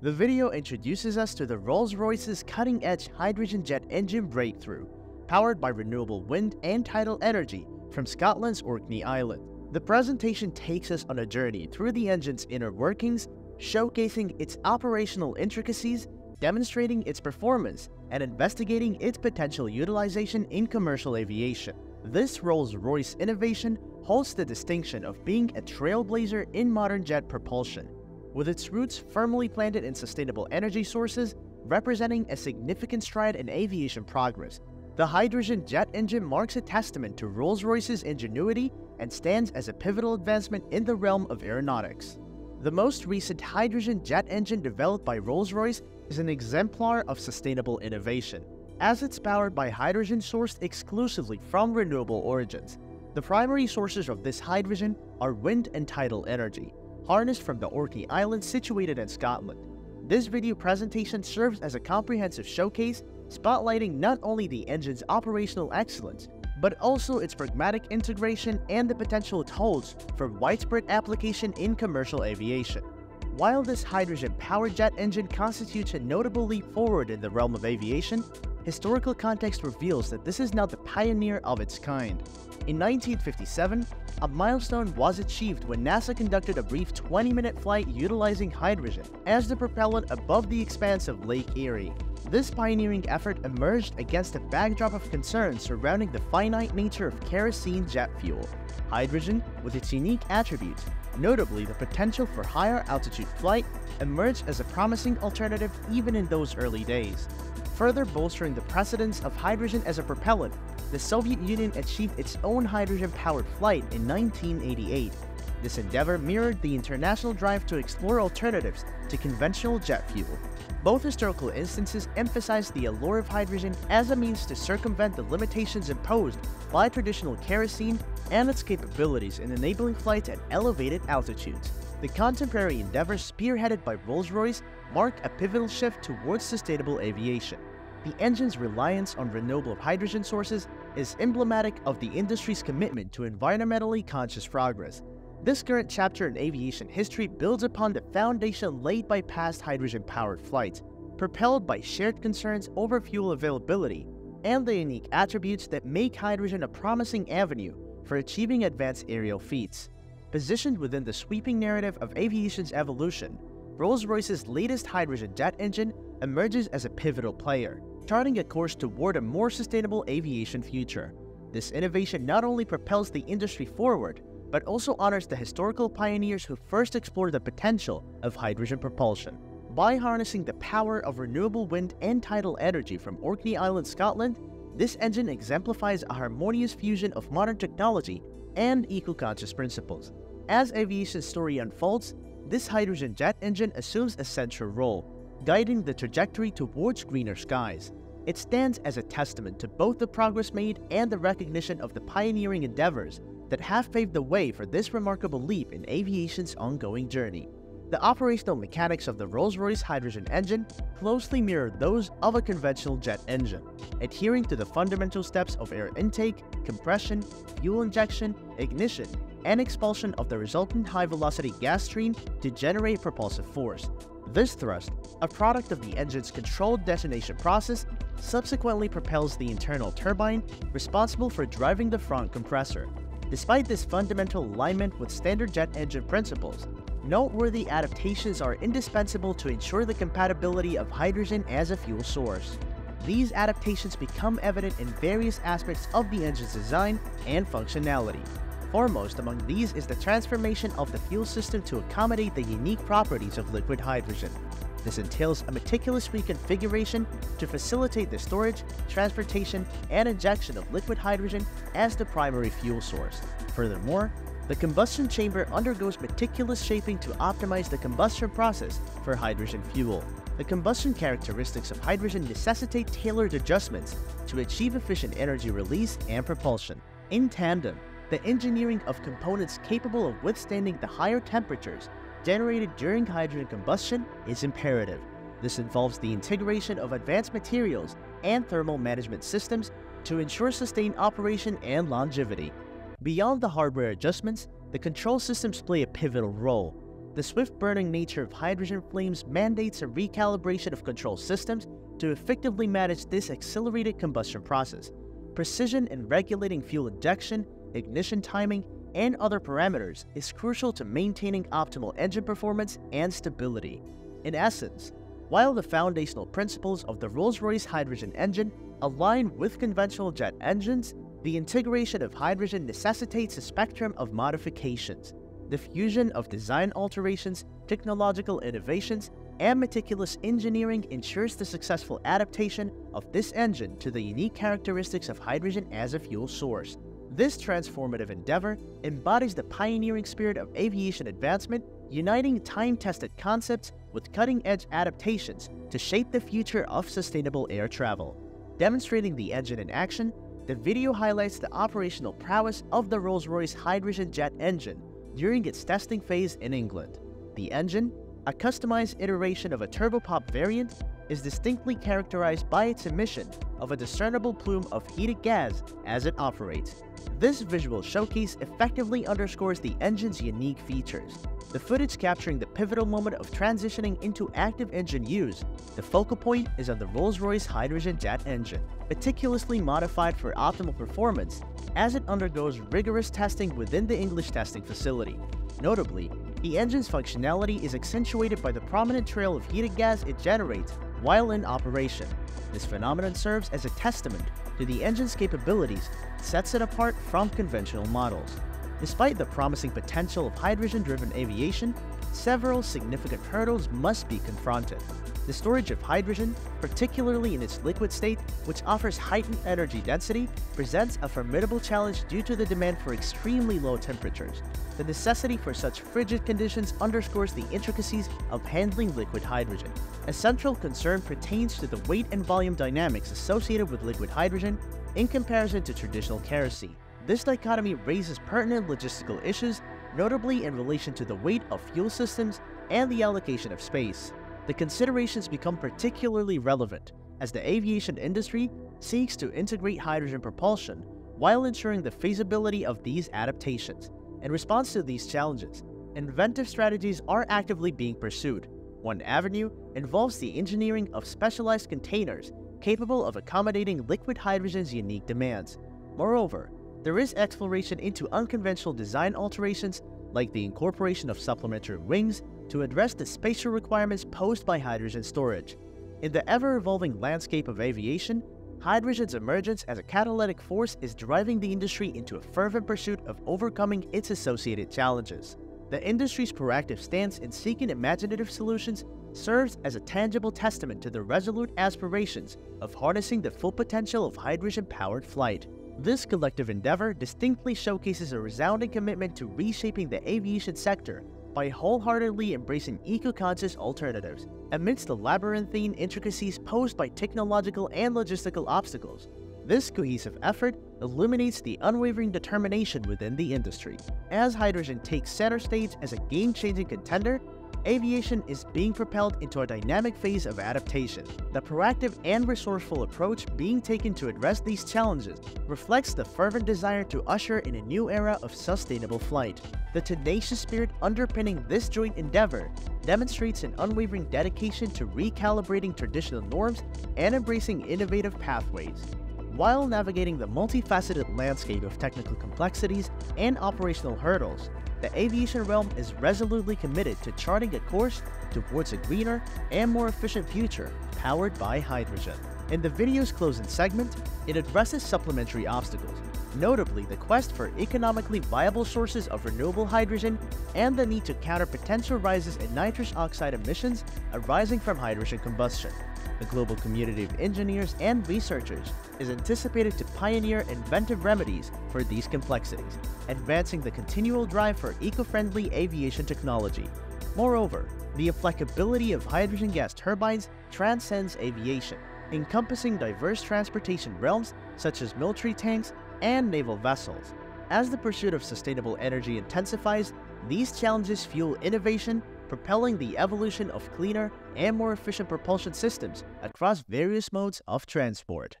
The video introduces us to the Rolls-Royce's cutting-edge hydrogen jet engine breakthrough, powered by renewable wind and tidal energy from Scotland's Orkney Island. The presentation takes us on a journey through the engine's inner workings, showcasing its operational intricacies, demonstrating its performance, and investigating its potential utilization in commercial aviation. This Rolls-Royce innovation holds the distinction of being a trailblazer in modern jet propulsion, with its roots firmly planted in sustainable energy sources, representing a significant stride in aviation progress. The hydrogen jet engine marks a testament to Rolls-Royce's ingenuity and stands as a pivotal advancement in the realm of aeronautics. The most recent hydrogen jet engine developed by Rolls-Royce is an exemplar of sustainable innovation, as it's powered by hydrogen sourced exclusively from renewable origins. The primary sources of this hydrogen are wind and tidal energy, harnessed from the Orkney Islands situated in Scotland. This video presentation serves as a comprehensive showcase, spotlighting not only the engine's operational excellence, but also its pragmatic integration and the potential it holds for widespread application in commercial aviation. While this hydrogen-powered jet engine constitutes a notable leap forward in the realm of aviation, historical context reveals that this is not the pioneer of its kind. In 1957, a milestone was achieved when NASA conducted a brief 20-minute flight utilizing hydrogen as the propellant above the expanse of Lake Erie. This pioneering effort emerged against a backdrop of concerns surrounding the finite nature of kerosene jet fuel. Hydrogen, with its unique attributes, notably the potential for higher altitude flight, emerged as a promising alternative even in those early days. Further bolstering the precedence of hydrogen as a propellant, the Soviet Union achieved its own hydrogen-powered flight in 1988. This endeavor mirrored the international drive to explore alternatives to conventional jet fuel. Both historical instances emphasize the allure of hydrogen as a means to circumvent the limitations imposed by traditional kerosene and its capabilities in enabling flights at elevated altitudes. The contemporary endeavors spearheaded by Rolls-Royce mark a pivotal shift towards sustainable aviation. The engine's reliance on renewable hydrogen sources is emblematic of the industry's commitment to environmentally conscious progress. This current chapter in aviation history builds upon the foundation laid by past hydrogen-powered flights, propelled by shared concerns over fuel availability and the unique attributes that make hydrogen a promising avenue for achieving advanced aerial feats. Positioned within the sweeping narrative of aviation's evolution, Rolls-Royce's latest hydrogen jet engine emerges as a pivotal player, charting a course toward a more sustainable aviation future. This innovation not only propels the industry forward, but also honors the historical pioneers who first explored the potential of hydrogen propulsion. By harnessing the power of renewable wind and tidal energy from Orkney Island, Scotland, this engine exemplifies a harmonious fusion of modern technology and eco-conscious principles. As aviation's story unfolds, this hydrogen jet engine assumes a central role, guiding the trajectory towards greener skies. It stands as a testament to both the progress made and the recognition of the pioneering endeavors that have paved the way for this remarkable leap in aviation's ongoing journey. The operational mechanics of the Rolls-Royce hydrogen engine closely mirror those of a conventional jet engine, adhering to the fundamental steps of air intake, compression, fuel injection, ignition, and expulsion of the resultant high-velocity gas stream to generate propulsive force. This thrust, a product of the engine's controlled detonation process, subsequently propels the internal turbine, responsible for driving the front compressor. Despite this fundamental alignment with standard jet engine principles, noteworthy adaptations are indispensable to ensure the compatibility of hydrogen as a fuel source. These adaptations become evident in various aspects of the engine's design and functionality. Foremost among these is the transformation of the fuel system to accommodate the unique properties of liquid hydrogen. This entails a meticulous reconfiguration to facilitate the storage, transportation, and injection of liquid hydrogen as the primary fuel source. Furthermore, the combustion chamber undergoes meticulous shaping to optimize the combustion process for hydrogen fuel. The combustion characteristics of hydrogen necessitate tailored adjustments to achieve efficient energy release and propulsion. In tandem, the engineering of components capable of withstanding the higher temperatures generated during hydrogen combustion is imperative. This involves the integration of advanced materials and thermal management systems to ensure sustained operation and longevity. Beyond the hardware adjustments, the control systems play a pivotal role. The swift-burning nature of hydrogen flames mandates a recalibration of control systems to effectively manage this accelerated combustion process. Precision in regulating fuel injection, ignition timing, and other parameters is crucial to maintaining optimal engine performance and stability. In essence, while the foundational principles of the Rolls-Royce hydrogen engine align with conventional jet engines, the integration of hydrogen necessitates a spectrum of modifications. The fusion of design alterations, technological innovations, and meticulous engineering ensures the successful adaptation of this engine to the unique characteristics of hydrogen as a fuel source. This transformative endeavor embodies the pioneering spirit of aviation advancement, uniting time-tested concepts with cutting-edge adaptations to shape the future of sustainable air travel. Demonstrating the engine in action, the video highlights the operational prowess of the Rolls-Royce hydrogen jet engine during its testing phase in England. The engine, a customized iteration of a turbopop variant, is distinctly characterized by its emission of a discernible plume of heated gas as it operates. This visual showcase effectively underscores the engine's unique features. The footage capturing the pivotal moment of transitioning into active engine use, the focal point is on the Rolls-Royce hydrogen jet engine, meticulously modified for optimal performance as it undergoes rigorous testing within the English testing facility. Notably, the engine's functionality is accentuated by the prominent trail of heated gas it generates while in operation. This phenomenon serves as a testament to the engine's capabilities, sets it apart from conventional models. Despite the promising potential of hydrogen-driven aviation, several significant hurdles must be confronted. The storage of hydrogen, particularly in its liquid state, which offers heightened energy density, presents a formidable challenge due to the demand for extremely low temperatures. The necessity for such frigid conditions underscores the intricacies of handling liquid hydrogen. A central concern pertains to the weight and volume dynamics associated with liquid hydrogen in comparison to traditional kerosene. This dichotomy raises pertinent logistical issues, notably in relation to the weight of fuel systems and the allocation of space. The considerations become particularly relevant as the aviation industry seeks to integrate hydrogen propulsion while ensuring the feasibility of these adaptations. In response to these challenges, inventive strategies are actively being pursued. One avenue involves the engineering of specialized containers capable of accommodating liquid hydrogen's unique demands. Moreover, there is exploration into unconventional design alterations, like the incorporation of supplementary wings to address the spatial requirements posed by hydrogen storage. In the ever-evolving landscape of aviation, hydrogen's emergence as a catalytic force is driving the industry into a fervent pursuit of overcoming its associated challenges. The industry's proactive stance in seeking imaginative solutions serves as a tangible testament to the resolute aspirations of harnessing the full potential of hydrogen-powered flight. This collective endeavor distinctly showcases a resounding commitment to reshaping the aviation sector by wholeheartedly embracing eco-conscious alternatives. Amidst the labyrinthine intricacies posed by technological and logistical obstacles, this cohesive effort illuminates the unwavering determination within the industry. As hydrogen takes center stage as a game-changing contender, aviation is being propelled into a dynamic phase of adaptation. The proactive and resourceful approach being taken to address these challenges reflects the fervent desire to usher in a new era of sustainable flight. The tenacious spirit underpinning this joint endeavor demonstrates an unwavering dedication to recalibrating traditional norms and embracing innovative pathways. While navigating the multifaceted landscape of technical complexities and operational hurdles, the aviation realm is resolutely committed to charting a course towards a greener and more efficient future powered by hydrogen. In the video's closing segment, it addresses supplementary obstacles, notably the quest for economically viable sources of renewable hydrogen and the need to counter potential rises in nitrous oxide emissions arising from hydrogen combustion. The global community of engineers and researchers is anticipated to pioneer inventive remedies for these complexities, advancing the continual drive for eco-friendly aviation technology. Moreover, the applicability of hydrogen gas turbines transcends aviation, encompassing diverse transportation realms such as military tanks and naval vessels. As the pursuit of sustainable energy intensifies, these challenges fuel innovation, propelling the evolution of cleaner and more efficient propulsion systems across various modes of transport.